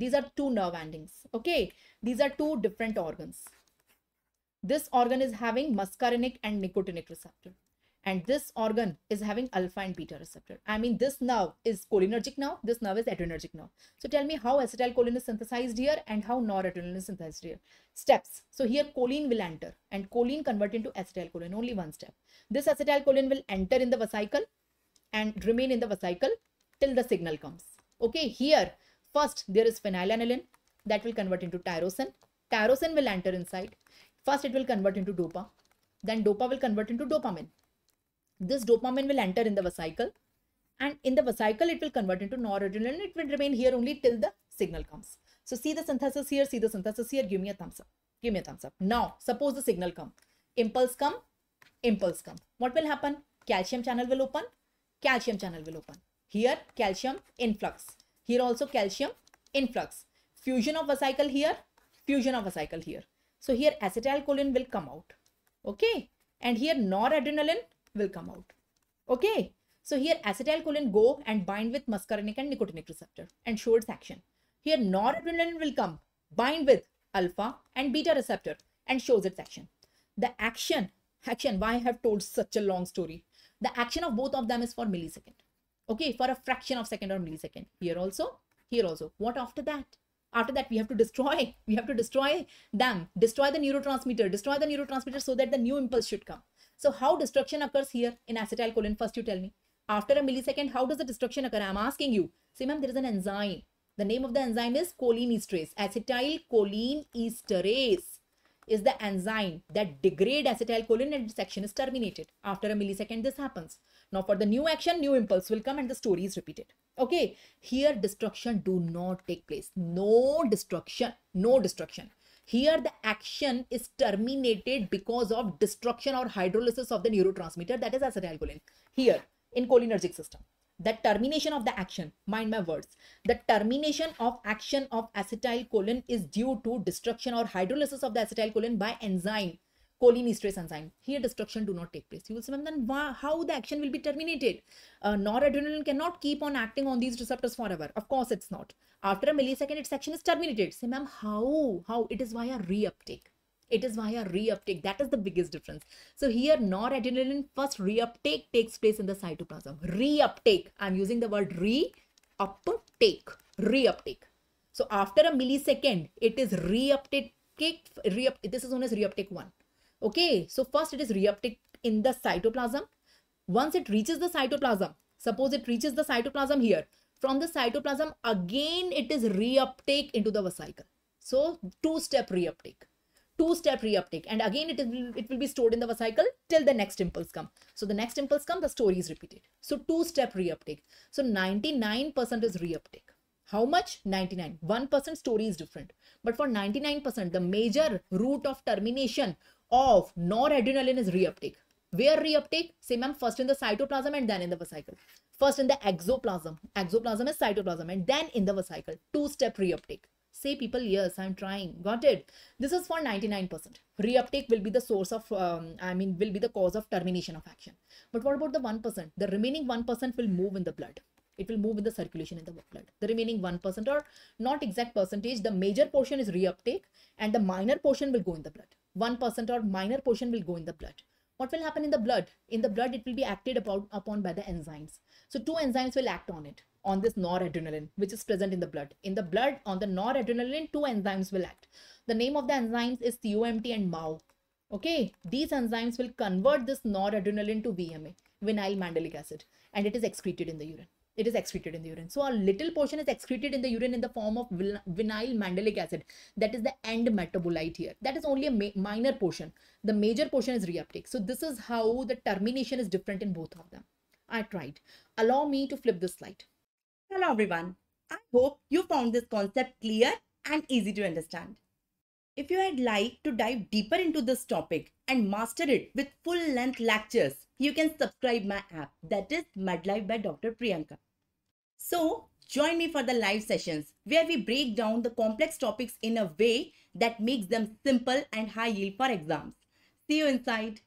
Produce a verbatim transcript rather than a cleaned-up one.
These are two nerve endings. Okay, these are two different organs. This organ is having muscarinic and nicotinic receptor, and this organ is having alpha and beta receptor. I mean, this nerve is cholinergic nerve, this nerve is adrenergic nerve. So tell me how acetylcholine is synthesized here and how noradrenaline is synthesized here. Steps. So here choline will enter and choline convert into acetylcholine, only one step. This acetylcholine will enter in the vesicle and remain in the vesicle till the signal comes. Okay, here first there is phenylalanine that will convert into tyrosine. Tyrosine will enter inside. First it will convert into dopa. Then dopa will convert into dopamine. This dopamine will enter in the vesicle, and in the vesicle it will convert into noradrenaline. It will remain here only till the signal comes. So see the synthesis here, see the synthesis here. Give me a thumbs up. Give me a thumbs up. Now suppose the signal come. Impulse come. Impulse come. What will happen? Calcium channel will open. Calcium channel will open. Here calcium influx. Here also calcium influx. Fusion of vesicle here. Fusion of vesicle here. So here acetylcholine will come out. Okay. And here noradrenaline will come out. Okay, so here acetylcholine go and bind with muscarinic and nicotinic receptor and show its action. Here noradrenaline will come, bind with alpha and beta receptor and shows its action. The action, action, why I have told such a long story. The action of both of them is for millisecond. Okay, for a fraction of second or millisecond. Here also, here also. What after that? After that, we have to destroy. We have to destroy them. Destroy the neurotransmitter. Destroy the neurotransmitter so that the new impulse should come. So how destruction occurs here in acetylcholine? First you tell me. After a millisecond, how does the destruction occur? I am asking you. See ma'am, there is an enzyme. The name of the enzyme is choline esterase. Acetylcholine esterase is the enzyme that degrades acetylcholine and its action is terminated. After a millisecond, this happens. Now for the new action, new impulse will come and the story is repeated. Okay, here destruction do not take place. No destruction, no destruction. Here the action is terminated because of destruction or hydrolysis of the neurotransmitter, that is acetylcholine. Here in cholinergic system, the termination of the action, mind my words, the termination of action of acetylcholine is due to destruction or hydrolysis of the acetylcholine by enzyme, choline esterase enzyme. Here destruction do not take place. You will see, then how the action will be terminated? Uh, noradrenaline cannot keep on acting on these receptors forever. Of course it's not. After a millisecond, its action is terminated. Say, ma'am, how? How? It is via reuptake. It is via reuptake. That is the biggest difference. So here, noradrenaline first reuptake takes place in the cytoplasm. Reuptake. I'm using the word reuptake. Reuptake. So after a millisecond, it is reuptake. Reuptake. This is known as reuptake one. Okay. So first, it is reuptake in the cytoplasm. Once it reaches the cytoplasm, suppose it reaches the cytoplasm here. From the cytoplasm, again, it is reuptake into the vesicle. So, two-step reuptake. Two-step reuptake. And again, it, is, it will be stored in the vesicle till the next impulse comes. So, the next impulse comes, the story is repeated. So, two-step reuptake. So, ninety-nine percent is reuptake. How much? ninety-nine. one percent story is different. But for ninety-nine percent, the major route of termination of noradrenaline is reuptake. Where reuptake? Say, ma'am, first in the cytoplasm and then in the vesicle. First in the exoplasm. Exoplasm is cytoplasm and then in the vesicle. Two-step reuptake. Say people, yes, I'm trying. Got it. This is for ninety-nine percent. Reuptake will be the source of, um, I mean, will be the cause of termination of action. But what about the one percent? The remaining one percent will move in the blood. It will move in the circulation in the blood. The remaining one percent or not exact percentage, the major portion is reuptake and the minor portion will go in the blood. one percent or minor portion will go in the blood. What will happen in the blood? In the blood, it will be acted about, upon by the enzymes. So two enzymes will act on it, on this noradrenaline, which is present in the blood. In the blood, on the noradrenaline, two enzymes will act. The name of the enzymes is C O M T and M A O. Okay, these enzymes will convert this noradrenaline to V M A, vinyl mandelic acid, and it is excreted in the urine. It is excreted in the urine. So a little portion is excreted in the urine in the form of vinyl mandelic acid. That is the end metabolite here. That is only a ma minor portion. The major portion is reuptake. So this is how the termination is different in both of them. I tried. Allow me to flip this slide. Hello everyone. I hope you found this concept clear and easy to understand. If you had liked to dive deeper into this topic and master it with full-length lectures, you can subscribe my app, that is MedLive by Doctor Priyanka. So join me for the live sessions where we break down the complex topics in a way that makes them simple and high yield for exams. See you inside.